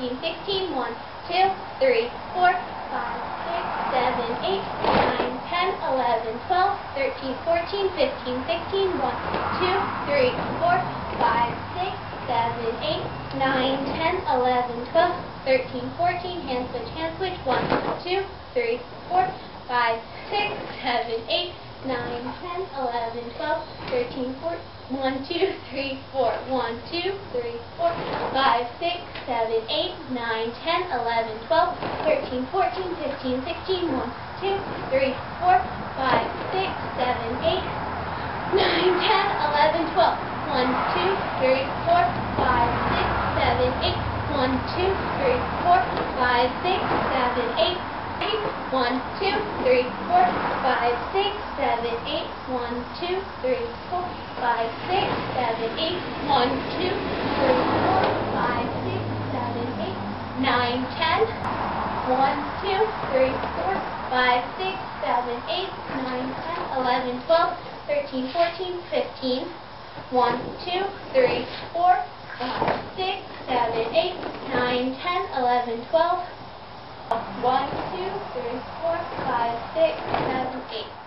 15, 16, 1, 2, 3, 4, 5, 6, 7, 8, 9, 10, 11, 12, 13, 14, 15, 16, 1, 2, 3, 4, 5, 6, 7, 8, 9, 10, 11, 12, 13, 14, hand switch, 1, 2, 3, 4, 5, 6, 7, 8, 9, 10, 11, 12, 13, 14, 1, 2, 3, 4, 1, 2, 3, 4, 5, 6, 7, 8, 9, 10, 11, 12, 13, 14, 15, 16, 1, 2, 3, 4, 5, 6, 7, 8, 9, 10, 11, 12, 1, 2, 3, 4, 5, 6, 7, 8, 1, 2, 3, 4, 5, 6, 7, 8, 1, 2, 3, 4, 5, 6, 7, 8, 1, 2, 3, 4, 5, 6, 7, 8, 1, 2, 3, 4, 5, 6, 7, 8, 9, 10, 1, 2, 3, 4, 5, 6, 7, 8, 9, 10, 11, 12, 13, 14, 15, 1, 2, 3, 4, 5, 6, 7, 8, 9, 10, 11, 12, 1, 2, 3, 4, 5, 6, 7, 8.